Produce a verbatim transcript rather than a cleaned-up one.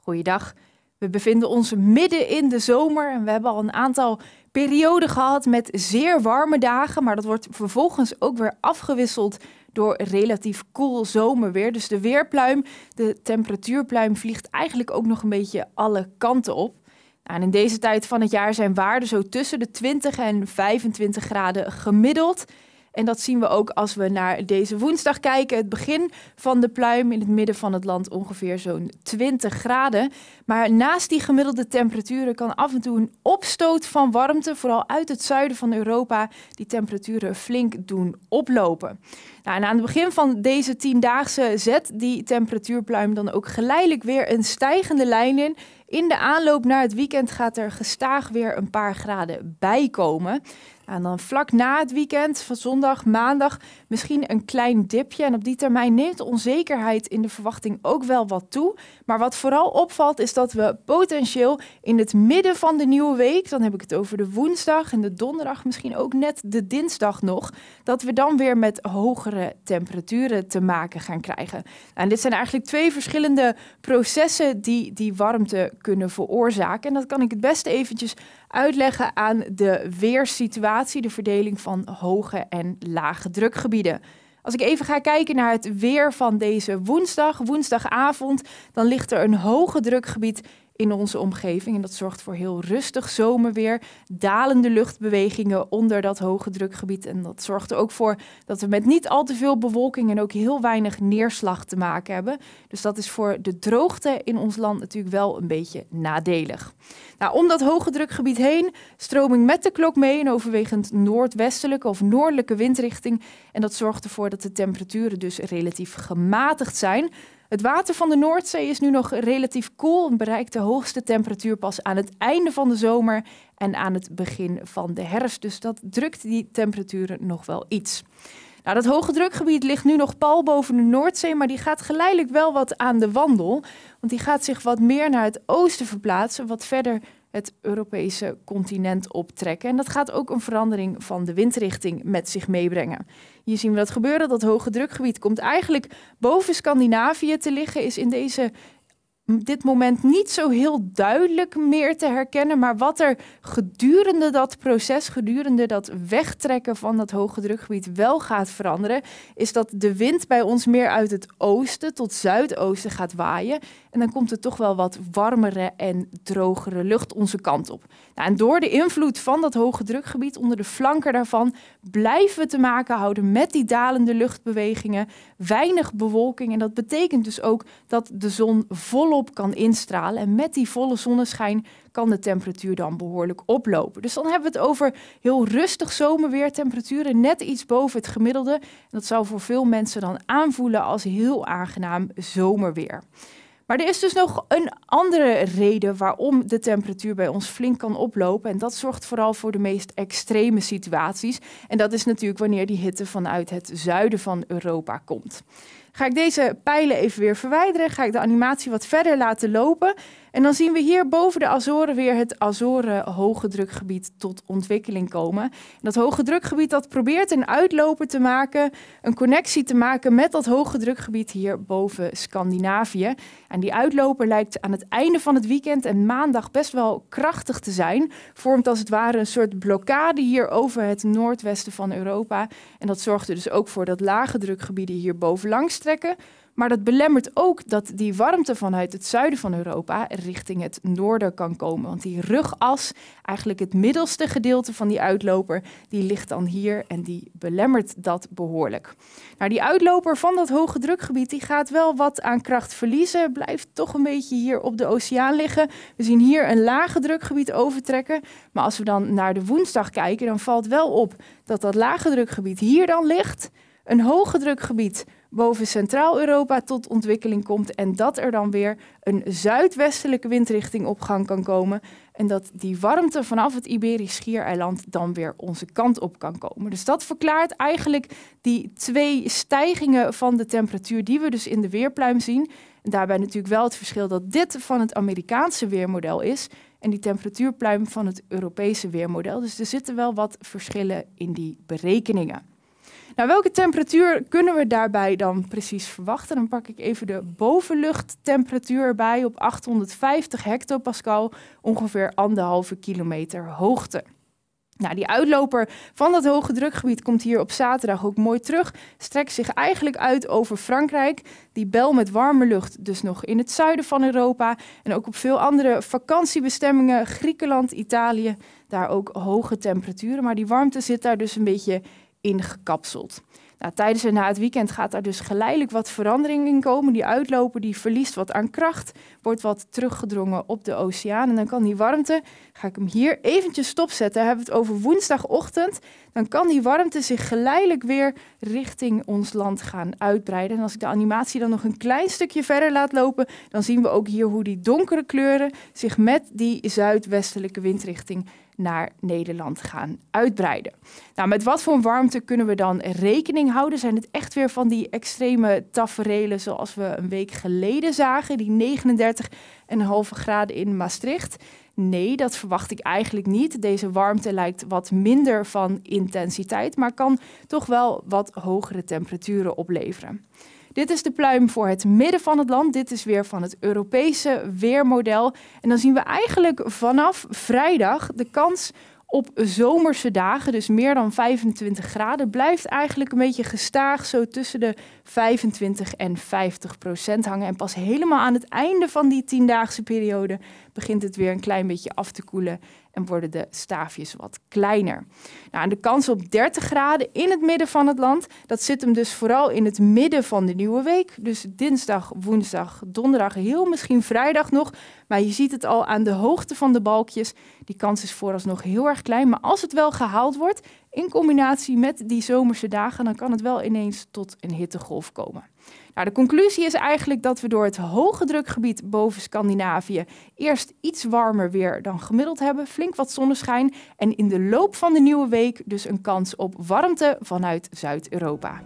Goeiedag. We bevinden ons midden in de zomer en we hebben al een aantal perioden gehad met zeer warme dagen, maar dat wordt vervolgens ook weer afgewisseld door relatief koel zomerweer. Dus de weerpluim, de temperatuurpluim, vliegt eigenlijk ook nog een beetje alle kanten op. En in deze tijd van het jaar zijn waarden zo tussen de twintig en vijfentwintig graden gemiddeld. En dat zien we ook als we naar deze woensdag kijken. Het begin van de pluim in het midden van het land ongeveer zo'n twintig graden. Maar naast die gemiddelde temperaturen kan af en toe een opstoot van warmte, vooral uit het zuiden van Europa, die temperaturen flink doen oplopen. Nou, en aan het begin van deze tiendaagse zet die temperatuurpluim dan ook geleidelijk weer een stijgende lijn in. In de aanloop naar het weekend gaat er gestaag weer een paar graden bijkomen. En dan vlak na het weekend, van zondag, maandag, misschien een klein dipje. En op die termijn neemt de onzekerheid in de verwachting ook wel wat toe. Maar wat vooral opvalt is dat we potentieel in het midden van de nieuwe week, dan heb ik het over de woensdag en de donderdag, misschien ook net de dinsdag nog, dat we dan weer met hogere temperaturen te maken gaan krijgen. En dit zijn eigenlijk twee verschillende processen die die warmte kunnen veroorzaken. En dat kan ik het beste eventjes uitleggen aan de weersituatie, de verdeling van hoge en lage drukgebieden. Als ik even ga kijken naar het weer van deze woensdag, woensdagavond, dan ligt er een hoge drukgebied in onze omgeving. En dat zorgt voor heel rustig zomerweer, dalende luchtbewegingen onder dat hoge drukgebied. En dat zorgt er ook voor dat we met niet al te veel bewolking en ook heel weinig neerslag te maken hebben. Dus dat is voor de droogte in ons land natuurlijk wel een beetje nadelig. Nou, om dat hoge drukgebied heen, stroming met de klok mee, een overwegend noordwestelijke of noordelijke windrichting. En dat zorgt ervoor dat de temperaturen dus relatief gematigd zijn. Het water van de Noordzee is nu nog relatief koel en bereikt de hoogste temperatuur pas aan het einde van de zomer en aan het begin van de herfst. Dus dat drukt die temperaturen nog wel iets. Nou, dat hoge drukgebied ligt nu nog pal boven de Noordzee, maar die gaat geleidelijk wel wat aan de wandel. Want die gaat zich wat meer naar het oosten verplaatsen, wat verder het Europese continent optrekken. En dat gaat ook een verandering van de windrichting met zich meebrengen. Hier zien we dat gebeuren. Dat hoge drukgebied komt eigenlijk boven Scandinavië te liggen, is in deze dit moment niet zo heel duidelijk meer te herkennen. Maar wat er gedurende dat proces, gedurende dat wegtrekken van dat hoge drukgebied wel gaat veranderen, is dat de wind bij ons meer uit het oosten tot zuidoosten gaat waaien. En dan komt er toch wel wat warmere en drogere lucht onze kant op. Nou, en door de invloed van dat hoge drukgebied, onder de flanken daarvan, blijven we te maken houden met die dalende luchtbewegingen, weinig bewolking. En dat betekent dus ook dat de zon volop op kan instralen. En met die volle zonneschijn kan de temperatuur dan behoorlijk oplopen. Dus dan hebben we het over heel rustig zomerweer, temperaturen net iets boven het gemiddelde. En dat zou voor veel mensen dan aanvoelen als heel aangenaam zomerweer. Maar er is dus nog een andere reden waarom de temperatuur bij ons flink kan oplopen. En dat zorgt vooral voor de meest extreme situaties. En dat is natuurlijk wanneer die hitte vanuit het zuiden van Europa komt. Ga ik deze pijlen even weer verwijderen, ga ik de animatie wat verder laten lopen. En dan zien we hier boven de Azoren weer het Azoren hoge drukgebied tot ontwikkeling komen. En dat hoge drukgebied dat probeert een uitloper te maken, een connectie te maken met dat hoge drukgebied hier boven Scandinavië. En die uitloper lijkt aan het einde van het weekend en maandag best wel krachtig te zijn. Vormt als het ware een soort blokkade hier over het noordwesten van Europa. En dat zorgt er dus ook voor dat lage drukgebieden hier boven langs trekken. Maar dat belemmert ook dat die warmte vanuit het zuiden van Europa richting het noorden kan komen. Want die rugas, eigenlijk het middelste gedeelte van die uitloper, die ligt dan hier en die belemmert dat behoorlijk. Nou, die uitloper van dat hoge drukgebied die gaat wel wat aan kracht verliezen. Blijft toch een beetje hier op de oceaan liggen. We zien hier een lage drukgebied overtrekken. Maar als we dan naar de woensdag kijken, dan valt wel op dat dat lage drukgebied hier dan ligt. Een hoge drukgebied boven Centraal-Europa tot ontwikkeling komt en dat er dan weer een zuidwestelijke windrichting op gang kan komen en dat die warmte vanaf het Iberisch Schiereiland dan weer onze kant op kan komen. Dus dat verklaart eigenlijk die twee stijgingen van de temperatuur die we dus in de weerpluim zien. En daarbij natuurlijk wel het verschil dat dit van het Amerikaanse weermodel is en die temperatuurpluim van het Europese weermodel. Dus er zitten wel wat verschillen in die berekeningen. Nou, welke temperatuur kunnen we daarbij dan precies verwachten? Dan pak ik even de bovenluchttemperatuur erbij op achthonderdvijftig hectopascal, ongeveer anderhalve kilometer hoogte. Nou, die uitloper van dat hoge drukgebied komt hier op zaterdag ook mooi terug. Strekt zich eigenlijk uit over Frankrijk. Die bel met warme lucht dus nog in het zuiden van Europa. En ook op veel andere vakantiebestemmingen, Griekenland, Italië, daar ook hoge temperaturen. Maar die warmte zit daar dus een beetje ingekapseld. Nou, tijdens en na het weekend gaat daar dus geleidelijk wat verandering in komen. Die uitloper die verliest wat aan kracht, wordt wat teruggedrongen op de oceaan. En dan kan die warmte, ga ik hem hier eventjes stopzetten, dan hebben we het over woensdagochtend. Dan kan die warmte zich geleidelijk weer richting ons land gaan uitbreiden. En als ik de animatie dan nog een klein stukje verder laat lopen, dan zien we ook hier hoe die donkere kleuren zich met die zuidwestelijke windrichting naar Nederland gaan uitbreiden. Nou, met wat voor warmte kunnen we dan rekening houden? Zijn het echt weer van die extreme taferelen zoals we een week geleden zagen, die negenendertig komma vijf graden in Maastricht? Nee, dat verwacht ik eigenlijk niet. Deze warmte lijkt wat minder van intensiteit, maar kan toch wel wat hogere temperaturen opleveren. Dit is de pluim voor het midden van het land. Dit is weer van het Europese weermodel. En dan zien we eigenlijk vanaf vrijdag de kans op zomerse dagen, dus meer dan vijfentwintig graden, blijft eigenlijk een beetje gestaag zo tussen de vijfentwintig en vijftig procent hangen. En pas helemaal aan het einde van die tiendaagse periode begint het weer een klein beetje af te koelen en worden de staafjes wat kleiner. Nou, en de kans op dertig graden in het midden van het land, dat zit hem dus vooral in het midden van de nieuwe week. Dus dinsdag, woensdag, donderdag, heel misschien vrijdag nog. Maar je ziet het al aan de hoogte van de balkjes. Die kans is vooralsnog heel erg klein. Maar als het wel gehaald wordt, in combinatie met die zomerse dagen, dan kan het wel ineens tot een hittegolf komen. Nou, de conclusie is eigenlijk dat we door het hoge drukgebied boven Scandinavië eerst iets warmer weer dan gemiddeld hebben, flink wat zonneschijn en in de loop van de nieuwe week dus een kans op warmte vanuit Zuid-Europa.